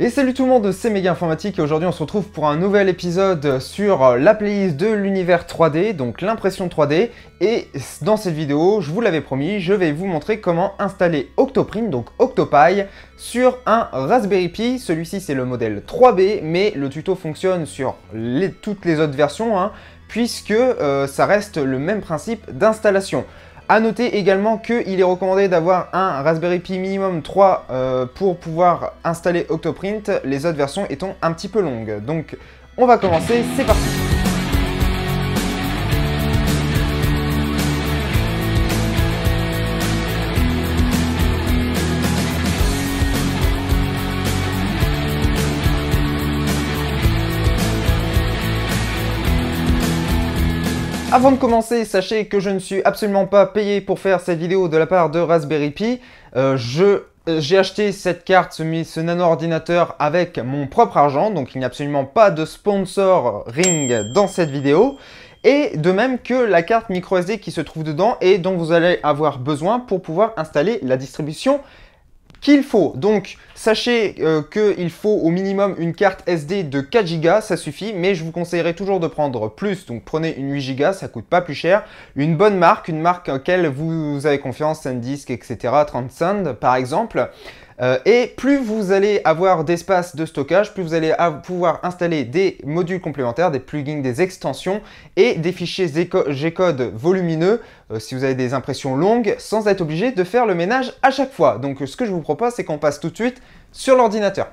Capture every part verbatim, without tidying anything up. Et salut tout le monde, c'est Méga Informatique et aujourd'hui on se retrouve pour un nouvel épisode sur la playlist de l'univers trois D, donc l'impression trois D. Et dans cette vidéo, je vous l'avais promis, je vais vous montrer comment installer OctoPrint, donc Octopi, sur un Raspberry Pi. Celui-ci c'est le modèle trois B, mais le tuto fonctionne sur les, toutes les autres versions, hein, puisque euh, ça reste le même principe d'installation. A noter également qu'il est recommandé d'avoir un Raspberry Pi minimum trois euh, pour pouvoir installer OctoPrint, les autres versions étant un petit peu longues. Donc on va commencer, c'est parti! Avant de commencer, sachez que je ne suis absolument pas payé pour faire cette vidéo de la part de Raspberry Pi. Euh, je, j'ai acheté cette carte, ce, ce nano-ordinateur avec mon propre argent, donc il n'y a absolument pas de sponsoring dans cette vidéo. Et de même que la carte micro S D qui se trouve dedans et dont vous allez avoir besoin pour pouvoir installer la distribution qu'il faut. Donc sachez euh, qu'il faut au minimum une carte S D de quatre gigas, ça suffit, mais je vous conseillerais toujours de prendre plus, donc prenez une huit gigas, ça coûte pas plus cher, une bonne marque, une marque auquel vous avez confiance, SanDisk, et cetera, Transcend par exemple. Euh, et plus vous allez avoir d'espace de stockage, plus vous allez pouvoir installer des modules complémentaires, des plugins, des extensions et des fichiers G code volumineux euh, si vous avez des impressions longues sans être obligé de faire le ménage à chaque fois. Donc ce que je vous propose, c'est qu'on passe tout de suite sur l'ordinateur.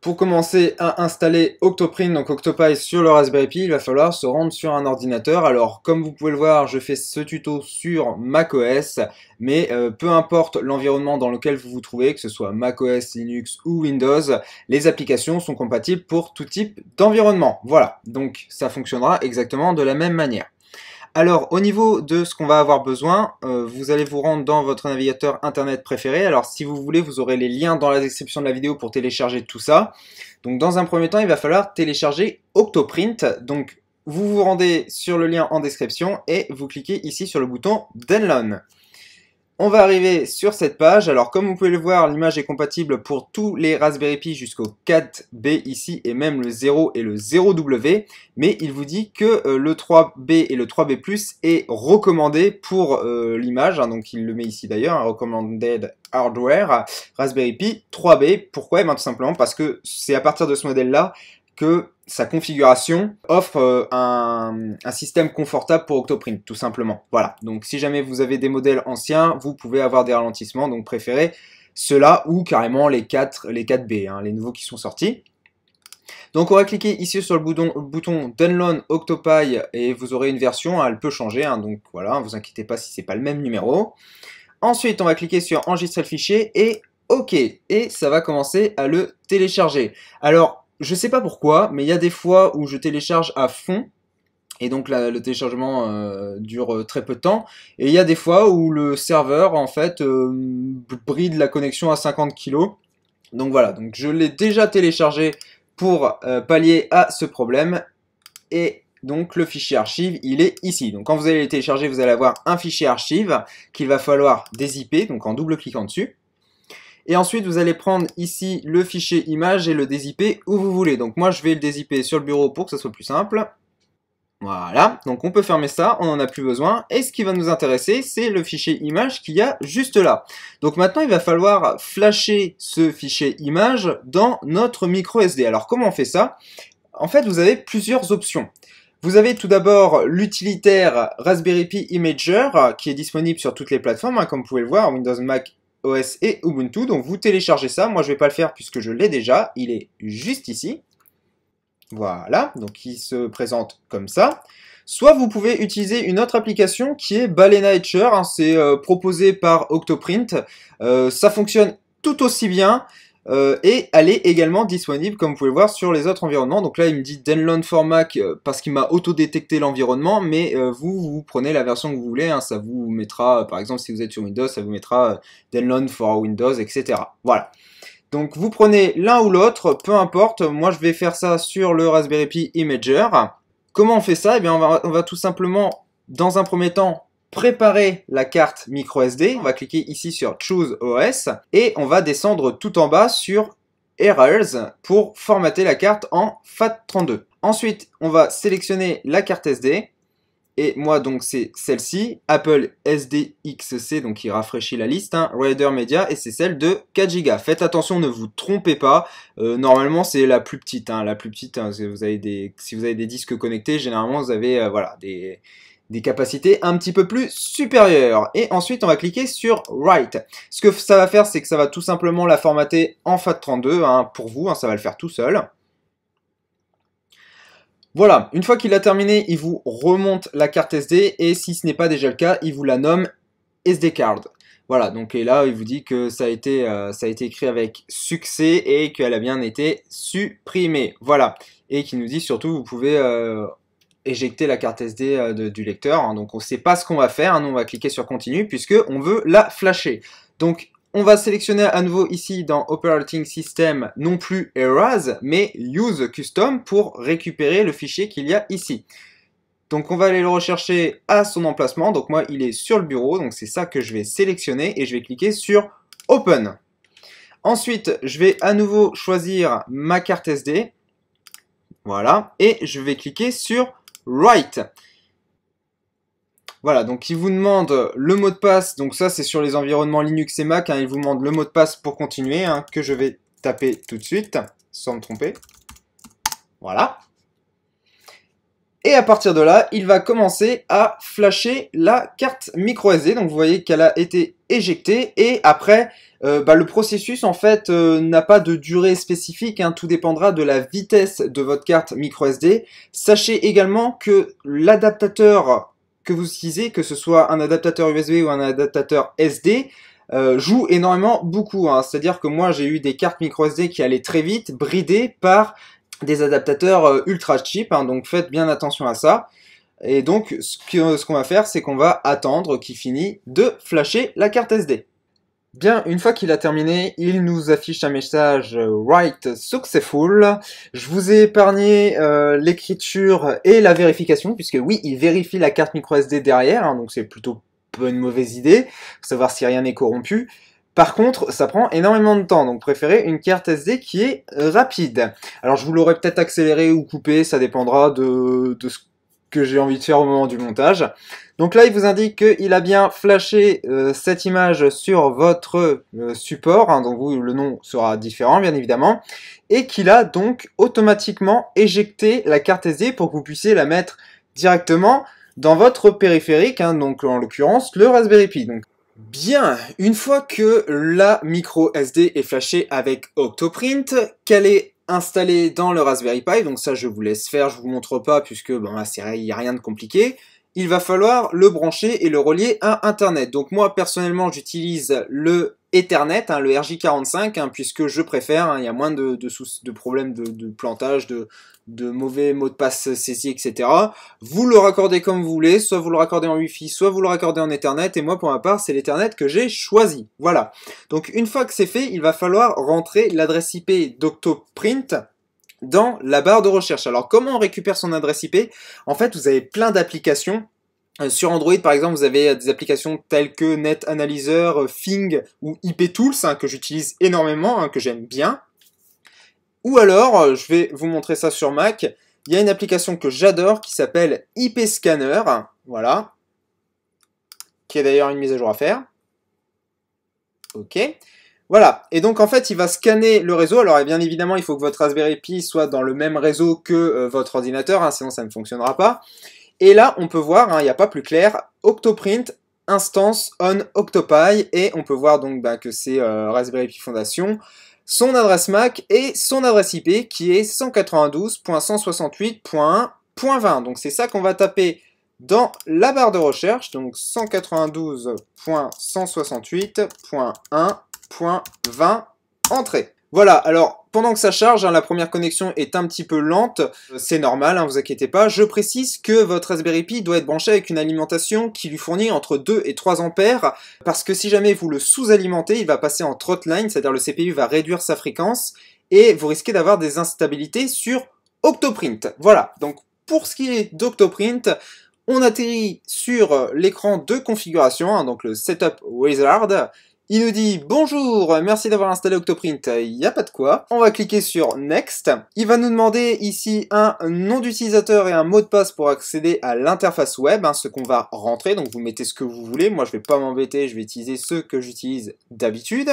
Pour commencer à installer OctoPrint, donc Octopi sur le Raspberry Pi, il va falloir se rendre sur un ordinateur. Alors comme vous pouvez le voir, je fais ce tuto sur macOS, mais euh, peu importe l'environnement dans lequel vous vous trouvez, que ce soit macOS, Linux ou Windows, les applications sont compatibles pour tout type d'environnement. Voilà, donc ça fonctionnera exactement de la même manière. Alors au niveau de ce qu'on va avoir besoin, euh, vous allez vous rendre dans votre navigateur internet préféré. Alors si vous voulez, vous aurez les liens dans la description de la vidéo pour télécharger tout ça. Donc dans un premier temps, il va falloir télécharger OctoPrint. Donc vous vous rendez sur le lien en description et vous cliquez ici sur le bouton Download. On va arriver sur cette page. Alors comme vous pouvez le voir, l'image est compatible pour tous les Raspberry Pi jusqu'au quatre B ici et même le zéro et le zéro W, mais il vous dit que euh, le trois B et le trois B plus est recommandé pour euh, l'image, hein, donc il le met ici d'ailleurs, hein, recommanded hardware Raspberry Pi trois B. Pourquoi? Eh bien, tout simplement parce que c'est à partir de ce modèle là que sa configuration offre euh, un, un système confortable pour OctoPrint, tout simplement. Voilà, donc si jamais vous avez des modèles anciens, vous pouvez avoir des ralentissements, donc préférez ceux-là ou carrément les, quatre, les quatre B, hein, les nouveaux qui sont sortis. Donc on va cliquer ici sur le bouton, le bouton Download Octopi et vous aurez une version, hein, elle peut changer, hein, donc voilà, ne vous inquiétez pas si c'est pas le même numéro. Ensuite, on va cliquer sur Enregistrer le fichier et OK, et ça va commencer à le télécharger. Alors, je sais pas pourquoi, mais il y a des fois où je télécharge à fond, et donc la, le téléchargement euh, dure très peu de temps, et il y a des fois où le serveur, en fait, euh, bride la connexion à cinquante kilos. Donc voilà, donc je l'ai déjà téléchargé pour euh, pallier à ce problème, et donc le fichier archive, il est ici. Donc quand vous allez le télécharger, vous allez avoir un fichier archive qu'il va falloir dézipper, donc en double-cliquant dessus. Et ensuite, vous allez prendre ici le fichier image et le dézipper où vous voulez. Donc moi, je vais le dézipper sur le bureau pour que ça soit plus simple. Voilà, donc on peut fermer ça, on n'en a plus besoin. Et ce qui va nous intéresser, c'est le fichier image qu'il y a juste là. Donc maintenant, il va falloir flasher ce fichier image dans notre micro S D. Alors comment on fait ça? En fait, vous avez plusieurs options. Vous avez tout d'abord l'utilitaire Raspberry Pi Imager qui est disponible sur toutes les plateformes, hein, comme vous pouvez le voir, Windows, Mac, O S et Ubuntu, donc vous téléchargez ça. Moi je vais pas le faire puisque je l'ai déjà, il est juste ici. Voilà, donc il se présente comme ça. Soit vous pouvez utiliser une autre application qui est Balena Etcher, hein, c'est euh, proposé par OctoPrint, euh, ça fonctionne tout aussi bien. Euh, et elle est également disponible, comme vous pouvez le voir, sur les autres environnements. Donc là, il me dit Download for Mac parce qu'il m'a auto-détecté l'environnement, mais euh, vous, vous prenez la version que vous voulez, hein, ça vous mettra, par exemple, si vous êtes sur Windows, ça vous mettra euh, Download for Windows, et cetera. Voilà. Donc vous prenez l'un ou l'autre, peu importe. Moi, je vais faire ça sur le Raspberry Pi Imager. Comment on fait ça? Eh bien, on va, on va tout simplement, dans un premier temps, préparer la carte micro S D, on va cliquer ici sur Choose O S et on va descendre tout en bas sur Errors pour formater la carte en F A T trente-deux. Ensuite, on va sélectionner la carte S D. Et moi, donc, c'est celle-ci, Apple S D X C, donc il rafraîchit la liste, hein, Raider Media, et c'est celle de quatre giga. Faites attention, ne vous trompez pas. Euh, normalement, c'est la plus petite. Hein, la plus petite, hein, si, vous avez des, si vous avez des disques connectés, généralement, vous avez euh, voilà, des, des capacités un petit peu plus supérieures. Et ensuite, on va cliquer sur Write. Ce que ça va faire, c'est que ça va tout simplement la formater en F A T trente-deux, hein, pour vous, hein, ça va le faire tout seul. Voilà, une fois qu'il a terminé, il vous remonte la carte S D et si ce n'est pas déjà le cas, il vous la nomme S D card. Voilà, donc et là, il vous dit que ça a été, euh, ça a été écrit avec succès et qu'elle a bien été supprimée. Voilà, et qui nous dit surtout, vous pouvez euh, éjecter la carte S D euh, de, du lecteur. Hein. Donc, on ne sait pas ce qu'on va faire, hein. Nous, on va cliquer sur Continue puisque on veut la flasher. Donc, on va sélectionner à nouveau ici dans Operating System, non plus Errors, mais Use Custom pour récupérer le fichier qu'il y a ici. Donc on va aller le rechercher à son emplacement. Donc moi, il est sur le bureau, donc c'est ça que je vais sélectionner et je vais cliquer sur Open. Ensuite, je vais à nouveau choisir ma carte S D. Voilà, et je vais cliquer sur Write. Voilà, donc il vous demande le mot de passe, donc ça c'est sur les environnements Linux et Mac, hein, il vous demande le mot de passe pour continuer, hein, que je vais taper tout de suite, sans me tromper. Voilà. Et à partir de là, il va commencer à flasher la carte micro S D, donc vous voyez qu'elle a été éjectée, et après, euh, bah, le processus en fait euh, n'a pas de durée spécifique, hein, tout dépendra de la vitesse de votre carte micro S D. Sachez également que l'adaptateur que vous utilisez, que ce soit un adaptateur U S B ou un adaptateur S D, euh, joue énormément beaucoup. Hein. C'est-à-dire que moi, j'ai eu des cartes micro S D qui allaient très vite, bridées par des adaptateurs euh, ultra cheap. Hein, donc, faites bien attention à ça. Et donc, ce qu'on ce qu'on va faire, c'est qu'on va attendre qu'il finisse de flasher la carte S D. Bien, une fois qu'il a terminé, il nous affiche un message « Write successful ». Je vous ai épargné euh, l'écriture et la vérification, puisque oui, il vérifie la carte micro S D derrière, hein, donc c'est plutôt pas une mauvaise idée, pour savoir si rien n'est corrompu. Par contre, ça prend énormément de temps, donc préférez une carte S D qui est rapide. Alors, je vous l'aurais peut-être accéléré ou coupé, ça dépendra de, de ce que j'ai envie de faire au moment du montage. Donc là, il vous indique qu'il a bien flashé euh, cette image sur votre euh, support, hein, donc vous, le nom sera différent bien évidemment, et qu'il a donc automatiquement éjecté la carte S D pour que vous puissiez la mettre directement dans votre périphérique, hein, donc en l'occurrence le Raspberry Pi. Donc. Bien, une fois que la micro S D est flashée avec OctoPrint, qu'elle est installé dans le Raspberry Pi, donc ça je vous laisse faire, je vous montre pas puisque ben là c'est il n'y a rien de compliqué. Il va falloir le brancher et le relier à Internet. Donc moi personnellement j'utilise le Ethernet, hein, le R J quarante-cinq, hein, puisque je préfère, hein, il y a moins de, de, de problèmes de, de plantage, de, de mauvais mots de passe saisis, et cetera. Vous le raccordez comme vous voulez, soit vous le raccordez en Wi-Fi, soit vous le raccordez en Ethernet, et moi pour ma part c'est l'Ethernet que j'ai choisi. Voilà. Donc une fois que c'est fait, il va falloir rentrer l'adresse I P d'OctoPrint dans la barre de recherche. Alors comment on récupère son adresse I P? En fait vous avez plein d'applications. Sur Android, par exemple, vous avez des applications telles que NetAnalyzer, Fing ou I P Tools, hein, que j'utilise énormément, hein, que j'aime bien. Ou alors, je vais vous montrer ça sur Mac, il y a une application que j'adore qui s'appelle I P Scanner, voilà, qui est d'ailleurs une mise à jour à faire. Ok. Voilà, et donc en fait, il va scanner le réseau. Alors bien évidemment, il faut que votre Raspberry Pi soit dans le même réseau que euh, votre ordinateur, hein, sinon ça ne fonctionnera pas. Et là, on peut voir, il hein, n'y a pas plus clair, OctoPrint, instance on Octopi, et on peut voir donc bah, que c'est euh, Raspberry Pi Foundation, son adresse M A C et son adresse I P qui est cent quatre-vingt-douze point cent soixante-huit point un point vingt. Donc c'est ça qu'on va taper dans la barre de recherche, donc cent quatre-vingt-douze point cent soixante-huit point un point vingt, entrée. Voilà, alors pendant que ça charge, hein, la première connexion est un petit peu lente, c'est normal, hein, vous inquiétez pas. Je précise que votre Raspberry Pi doit être branché avec une alimentation qui lui fournit entre deux et trois ampères, parce que si jamais vous le sous-alimentez, il va passer en throttling, c'est-à-dire le C P U va réduire sa fréquence, et vous risquez d'avoir des instabilités sur OctoPrint. Voilà, donc pour ce qui est d'OctoPrint, on atterrit sur l'écran de configuration, hein, donc le Setup Wizard, Il nous dit « Bonjour, merci d'avoir installé OctoPrint », il n'y a pas de quoi. On va cliquer sur « Next ». Il va nous demander ici un nom d'utilisateur et un mot de passe pour accéder à l'interface web, hein, ce qu'on va rentrer, donc vous mettez ce que vous voulez. Moi, je ne vais pas m'embêter, je vais utiliser ce que j'utilise d'habitude.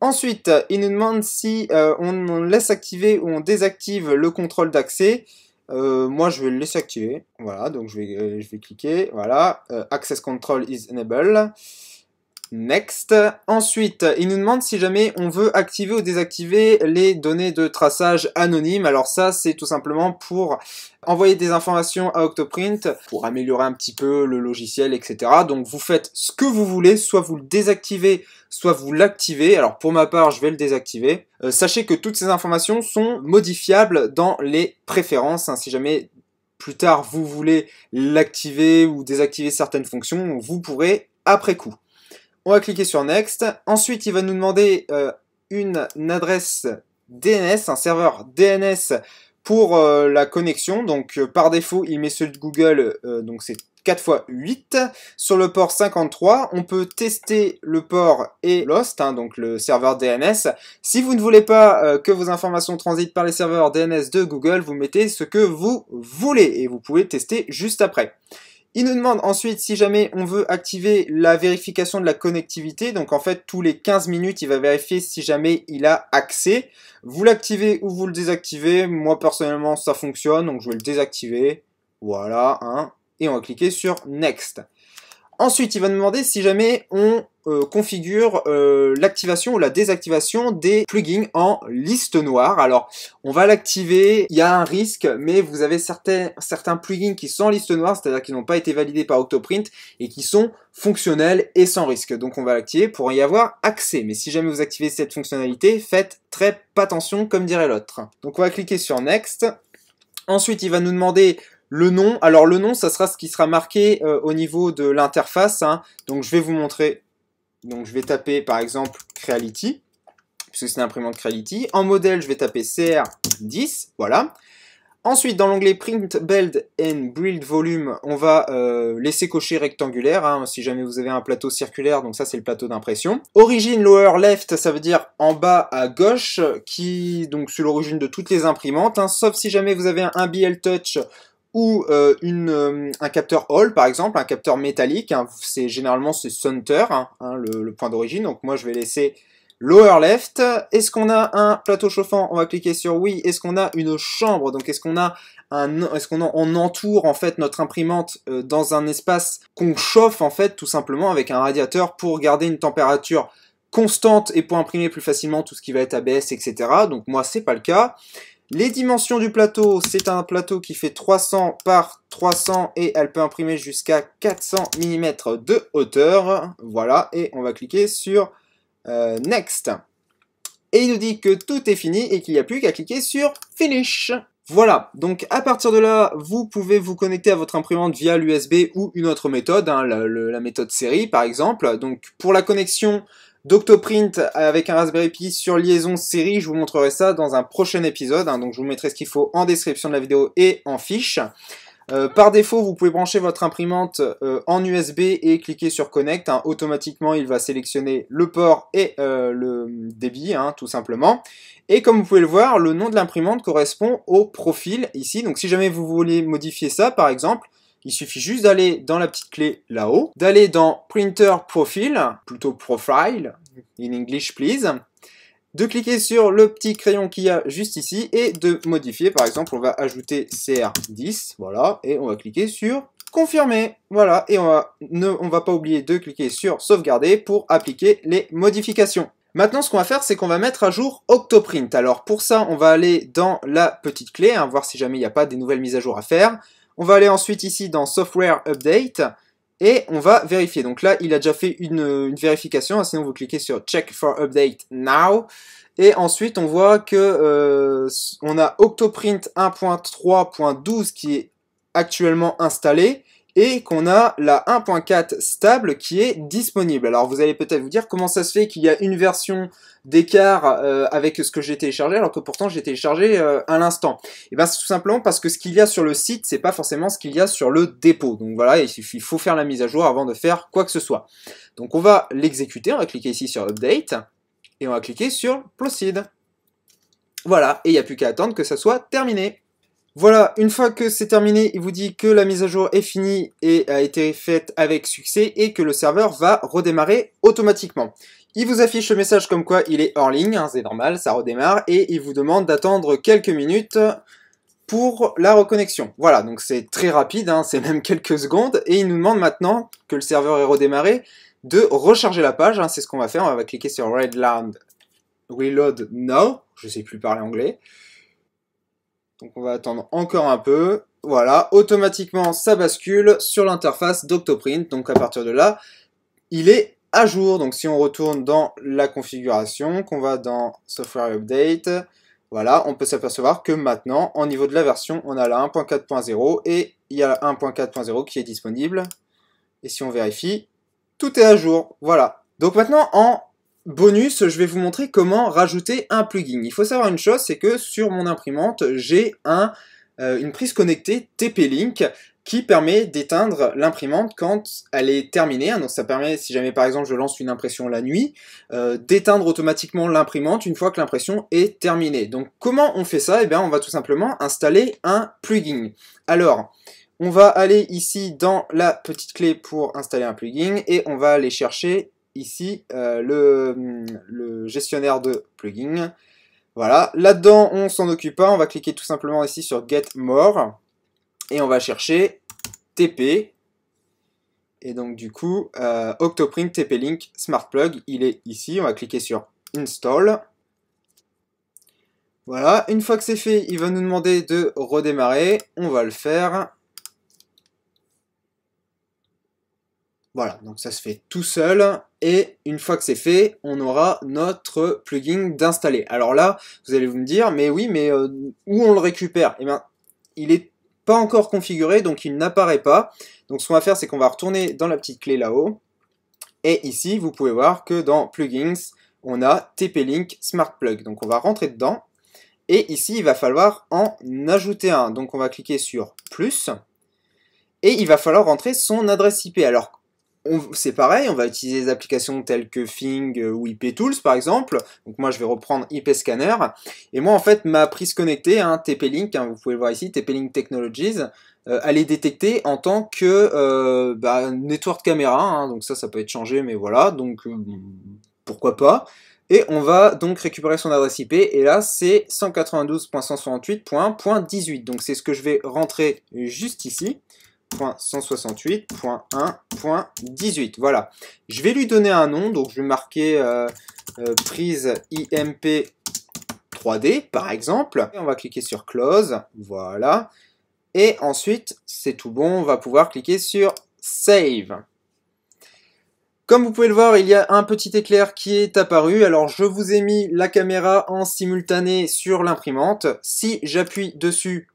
Ensuite, il nous demande si euh, on laisse activer ou on désactive le contrôle d'accès. Euh, moi, je vais le laisser activer. Voilà, donc je vais, euh, je vais cliquer. Voilà, euh, « Access Control is Enable ». Next. Ensuite, il nous demande si jamais on veut activer ou désactiver les données de traçage anonymes. Alors ça, c'est tout simplement pour envoyer des informations à OctoPrint, pour améliorer un petit peu le logiciel, et cetera. Donc vous faites ce que vous voulez, soit vous le désactivez, soit vous l'activez. Alors pour ma part, je vais le désactiver. Euh, sachez que toutes ces informations sont modifiables dans les préférences, hein, si jamais plus tard vous voulez l'activer ou désactiver certaines fonctions, vous pourrez après coup. On va cliquer sur Next. Ensuite, il va nous demander euh, une adresse D N S, un serveur D N S pour euh, la connexion. Donc, euh, par défaut, il met celui de Google, euh, donc c'est quatre fois huit. Sur le port cinquante-trois, on peut tester le port et l'host, hein, donc le serveur D N S. Si vous ne voulez pas euh, que vos informations transitent par les serveurs D N S de Google, vous mettez ce que vous voulez et vous pouvez tester juste après. Il nous demande ensuite si jamais on veut activer la vérification de la connectivité. Donc en fait, tous les quinze minutes, il va vérifier si jamais il a accès. Vous l'activez ou vous le désactivez. Moi, personnellement, ça fonctionne. Donc je vais le désactiver. Voilà, hein. Et on va cliquer sur Next. Ensuite, il va nous demander si jamais on euh, configure euh, l'activation ou la désactivation des plugins en liste noire. Alors, on va l'activer, il y a un risque, mais vous avez certains, certains plugins qui sont en liste noire, c'est-à-dire qu'ils n'ont pas été validés par OctoPrint et qui sont fonctionnels et sans risque. Donc, on va l'activer pour y avoir accès. Mais si jamais vous activez cette fonctionnalité, faites très pas attention, comme dirait l'autre. Donc, on va cliquer sur Next. Ensuite, il va nous demander le nom. Alors le nom, ça sera ce qui sera marqué euh, au niveau de l'interface, hein. Donc je vais vous montrer. Donc je vais taper par exemple Creality, puisque c'est l'imprimante Creality. En modèle, je vais taper C R dix, voilà. Ensuite, dans l'onglet Print, Build and Build Volume, on va euh, laisser cocher rectangulaire, hein, si jamais vous avez un plateau circulaire, donc ça c'est le plateau d'impression. Origine lower left, ça veut dire en bas à gauche, qui donc c'est l'origine de toutes les imprimantes, hein, sauf si jamais vous avez un, un B L Touch ou euh, une, euh, un capteur Hall, par exemple, un capteur métallique, hein, c'est généralement ce center, hein, hein, le, le point d'origine, donc moi je vais laisser lower left. Est-ce qu'on a un plateau chauffant? On va cliquer sur oui. Est-ce qu'on a une chambre? Donc est-ce qu'on a un, est-ce qu'on on entoure en fait notre imprimante euh, dans un espace qu'on chauffe en fait tout simplement avec un radiateur pour garder une température constante et pour imprimer plus facilement tout ce qui va être A B S, et cetera. Donc moi c'est pas le cas. Les dimensions du plateau, c'est un plateau qui fait trois cents par trois cents et elle peut imprimer jusqu'à quatre cents millimètres de hauteur. Voilà, et on va cliquer sur euh, Next. Et il nous dit que tout est fini et qu'il n'y a plus qu'à cliquer sur Finish. Voilà, donc à partir de là, vous pouvez vous connecter à votre imprimante via l'U S B ou une autre méthode, hein, la, la méthode série par exemple. Donc pour la connexion d'OctoPrint avec un Raspberry Pi sur liaison série, je vous montrerai ça dans un prochain épisode, hein, donc je vous mettrai ce qu'il faut en description de la vidéo et en fiche. Euh, par défaut, vous pouvez brancher votre imprimante euh, en U S B et cliquer sur Connect, hein, automatiquement il va sélectionner le port et euh, le débit, hein, tout simplement. Et comme vous pouvez le voir, le nom de l'imprimante correspond au profil ici, donc si jamais vous voulez modifier ça par exemple, il suffit juste d'aller dans la petite clé là-haut, d'aller dans Printer Profile, plutôt Profile, in English please, de cliquer sur le petit crayon qu'il y a juste ici et de modifier. Par exemple, on va ajouter C R dix, voilà, et on va cliquer sur Confirmer, voilà, et on va, ne on va pas oublier de cliquer sur Sauvegarder pour appliquer les modifications. Maintenant, ce qu'on va faire, c'est qu'on va mettre à jour OctoPrint. Alors pour ça, on va aller dans la petite clé, hein, voir si jamais il n'y a pas des nouvelles mises à jour à faire. On va aller ensuite ici dans Software Update et on va vérifier. Donc là, il a déjà fait une, une vérification, sinon vous cliquez sur Check for Update Now. Et ensuite, on voit que euh, on a OctoPrint un point trois point douze qui est actuellement installé, et qu'on a la un point quatre stable qui est disponible. Alors vous allez peut-être vous dire comment ça se fait qu'il y a une version d'écart euh, avec ce que j'ai téléchargé alors que pourtant j'ai téléchargé euh, à l'instant. Et bien c'est tout simplement parce que ce qu'il y a sur le site, c'est pas forcément ce qu'il y a sur le dépôt. Donc voilà, il faut faire la mise à jour avant de faire quoi que ce soit. Donc on va l'exécuter, on va cliquer ici sur Update et on va cliquer sur Proceed. Voilà, et il n'y a plus qu'à attendre que ça soit terminé. Voilà, une fois que c'est terminé, il vous dit que la mise à jour est finie et a été faite avec succès et que le serveur va redémarrer automatiquement. Il vous affiche le message comme quoi il est hors ligne, hein, c'est normal, ça redémarre, et il vous demande d'attendre quelques minutes pour la reconnexion. Voilà, donc c'est très rapide, hein, c'est même quelques secondes, et il nous demande maintenant que le serveur est redémarré de recharger la page, hein, c'est ce qu'on va faire, on va cliquer sur Reload, Reload Now, je sais plus parler anglais. Donc on va attendre encore un peu, voilà, automatiquement ça bascule sur l'interface d'OctoPrint, donc à partir de là, il est à jour. Donc si on retourne dans la configuration, qu'on va dans Software Update, voilà, on peut s'apercevoir que maintenant, au niveau de la version, on a la un point quatre point zéro et il y a la un point quatre point zéro qui est disponible. Et si on vérifie, tout est à jour, voilà. Donc maintenant, en bonus, je vais vous montrer comment rajouter un plugin. Il faut savoir une chose, c'est que sur mon imprimante, j'ai un, euh, une prise connectée T P-Link qui permet d'éteindre l'imprimante quand elle est terminée. Donc ça permet, si jamais par exemple je lance une impression la nuit, euh, d'éteindre automatiquement l'imprimante une fois que l'impression est terminée. Donc comment on fait ça? Eh bien on va tout simplement installer un plugin. Alors, on va aller ici dans la petite clé pour installer un plugin et on va aller chercher ici euh, le, le gestionnaire de plugins. Voilà, là-dedans on s'en occupe pas, on va cliquer tout simplement ici sur Get More et on va chercher T P et donc du coup euh, OctoPrint T P-Link Smart Plug, il est ici, on va cliquer sur Install. Voilà, une fois que c'est fait, il va nous demander de redémarrer, on va le faire. Voilà, donc ça se fait tout seul, et une fois que c'est fait, on aura notre plugin d'installer. Alors là, vous allez vous me dire, mais oui, mais euh, où on le récupère? Eh bien, il n'est pas encore configuré, donc il n'apparaît pas. Donc ce qu'on va faire, c'est qu'on va retourner dans la petite clé là-haut, et ici, vous pouvez voir que dans Plugins, on a T P-Link Smart Plug. Donc on va rentrer dedans, et ici, il va falloir en ajouter un. Donc on va cliquer sur Plus, et il va falloir rentrer son adresse I P. Alors, c'est pareil, on va utiliser des applications telles que Fing ou I P Tools par exemple. Donc moi je vais reprendre I P Scanner. Et moi en fait ma prise connectée, hein, T P-Link, hein, vous pouvez le voir ici, T P-Link Technologies, euh, elle est détectée en tant que euh, bah, network caméra. Hein, donc ça, ça peut être changé, mais voilà, donc euh, pourquoi pas. Et on va donc récupérer son adresse I P, et là c'est cent quatre-vingt-douze point cent soixante-huit point un point dix-huit. Donc c'est ce que je vais rentrer juste ici. cent soixante-huit point un point dix-huit. Voilà. Je vais lui donner un nom, donc je vais marquer euh, euh, prise I M P trois D par exemple. Et on va cliquer sur Close, voilà. Et ensuite, c'est tout bon, on va pouvoir cliquer sur Save. Comme vous pouvez le voir, il y a un petit éclair qui est apparu. Alors je vous ai mis la caméra en simultané sur l'imprimante. Si j'appuie dessus,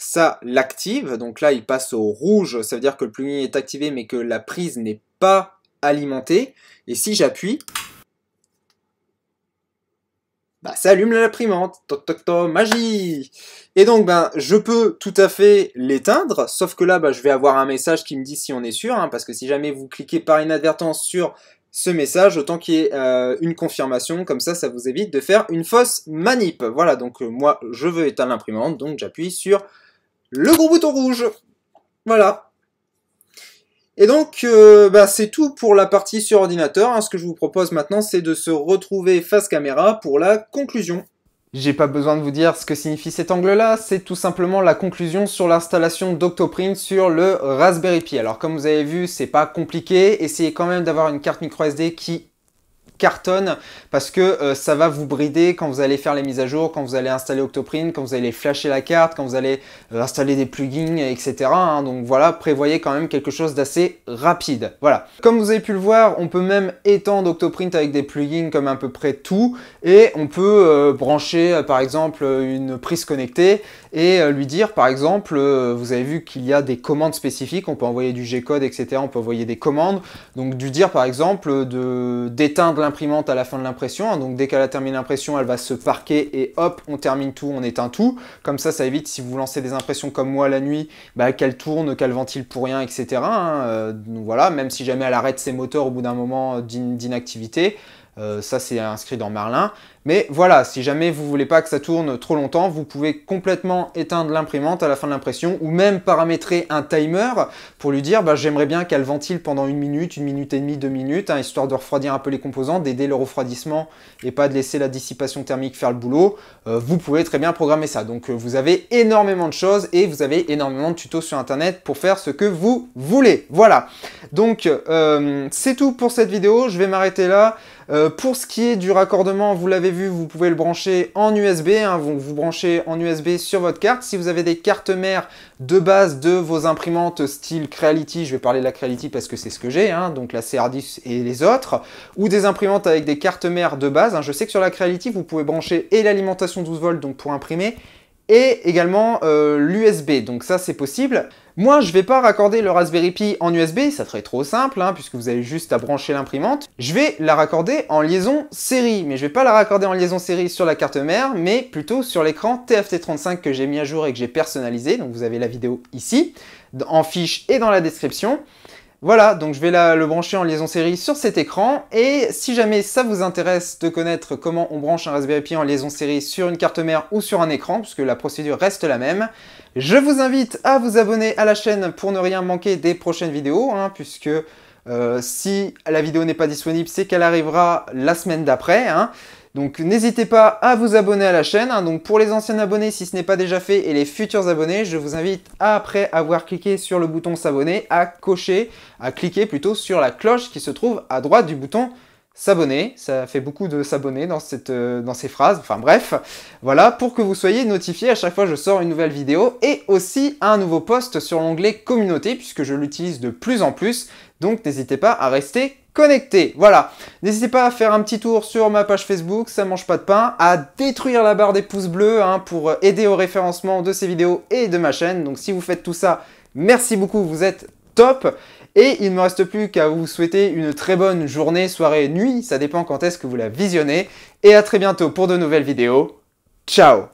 ça l'active, donc là il passe au rouge, ça veut dire que le plugin est activé mais que la prise n'est pas alimentée, et si j'appuie, bah ça allume l'imprimante, toc toc toc, magie! Et donc ben, je peux tout à fait l'éteindre, sauf que là ben, je vais avoir un message qui me dit si on est sûr, hein, parce que si jamais vous cliquez par inadvertance sur ce message, autant qu'il y ait euh, une confirmation, comme ça, ça vous évite de faire une fausse manip. Voilà, donc euh, moi je veux éteindre l'imprimante, donc j'appuie sur le gros bouton rouge. Voilà. Et donc, euh, bah, c'est tout pour la partie sur ordinateur. Hein. Ce que je vous propose maintenant, c'est de se retrouver face caméra pour la conclusion. J'ai pas besoin de vous dire ce que signifie cet angle-là, c'est tout simplement la conclusion sur l'installation d'OctoPrint sur le Raspberry Pi. Alors comme vous avez vu, c'est pas compliqué, essayez quand même d'avoir une carte micro S D qui cartonne parce que euh, ça va vous brider quand vous allez faire les mises à jour, quand vous allez installer OctoPrint, quand vous allez flasher la carte, quand vous allez euh, installer des plugins, et cetera. Hein, donc voilà, prévoyez quand même quelque chose d'assez rapide. Voilà. Comme vous avez pu le voir, on peut même étendre OctoPrint avec des plugins comme à peu près tout, et on peut euh, brancher euh, par exemple une prise connectée et euh, lui dire par exemple, euh, vous avez vu qu'il y a des commandes spécifiques, on peut envoyer du G-code, et cetera. On peut envoyer des commandes, donc du dire par exemple de d'éteindre l'imprimante à la fin de l'impression, hein, donc dès qu'elle a terminé l'impression, elle va se parquer et hop, on termine tout, on éteint tout. Comme ça, ça évite, si vous lancez des impressions comme moi la nuit, bah, qu'elle tourne, qu'elle ventile pour rien, et cetera. Hein, euh, donc voilà, même si jamais elle arrête ses moteurs au bout d'un moment d'inactivité, euh, ça c'est inscrit dans Marlin. Mais voilà, si jamais vous voulez pas que ça tourne trop longtemps, vous pouvez complètement éteindre l'imprimante à la fin de l'impression ou même paramétrer un timer pour lui dire bah, j'aimerais bien qu'elle ventile pendant une minute, une minute et demie, deux minutes, hein, histoire de refroidir un peu les composants, d'aider le refroidissement et pas de laisser la dissipation thermique faire le boulot. Euh, vous pouvez très bien programmer ça. Donc euh, vous avez énormément de choses et vous avez énormément de tutos sur internet pour faire ce que vous voulez. Voilà, donc euh, c'est tout pour cette vidéo, je vais m'arrêter là. Euh, pour ce qui est du raccordement, vous l'avez vu, vous pouvez le brancher en U S B, hein, vous, vous branchez en U S B sur votre carte. Si vous avez des cartes mères de base de vos imprimantes style Creality, je vais parler de la Creality parce que c'est ce que j'ai, hein, donc la C R dix et les autres, ou des imprimantes avec des cartes mères de base, hein. Je sais que sur la Creality, vous pouvez brancher et l'alimentation douze volts donc pour imprimer, et également euh, l'U S B, donc ça c'est possible. Moi, je ne vais pas raccorder le Raspberry Pi en U S B, ça serait trop simple, hein, puisque vous avez juste à brancher l'imprimante. Je vais la raccorder en liaison série, mais je ne vais pas la raccorder en liaison série sur la carte mère, mais plutôt sur l'écran T F T trente-cinq que j'ai mis à jour et que j'ai personnalisé, donc vous avez la vidéo ici, en fiche et dans la description. Voilà, donc je vais la, le brancher en liaison série sur cet écran, et si jamais ça vous intéresse de connaître comment on branche un Raspberry Pi en liaison série sur une carte mère ou sur un écran, puisque la procédure reste la même, je vous invite à vous abonner à la chaîne pour ne rien manquer des prochaines vidéos, hein, puisque euh, si la vidéo n'est pas disponible, c'est qu'elle arrivera la semaine d'après, hein. Donc n'hésitez pas à vous abonner à la chaîne, hein. Donc pour les anciens abonnés si ce n'est pas déjà fait et les futurs abonnés, je vous invite à, après avoir cliqué sur le bouton s'abonner, à cocher, à cliquer plutôt sur la cloche qui se trouve à droite du bouton s'abonner. Ça fait beaucoup de s'abonner dans, euh, dans ces phrases, enfin bref, voilà, pour que vous soyez notifié à chaque fois que je sors une nouvelle vidéo et aussi un nouveau post sur l'onglet communauté puisque je l'utilise de plus en plus, donc n'hésitez pas à rester connecté. Voilà, n'hésitez pas à faire un petit tour sur ma page Facebook, ça mange pas de pain, à détruire la barre des pouces bleus, hein, pour aider au référencement de ces vidéos et de ma chaîne. Donc si vous faites tout ça, merci beaucoup, vous êtes top. Et il ne me reste plus qu'à vous souhaiter une très bonne journée, soirée, nuit, ça dépend quand est-ce que vous la visionnez. Et à très bientôt pour de nouvelles vidéos. Ciao!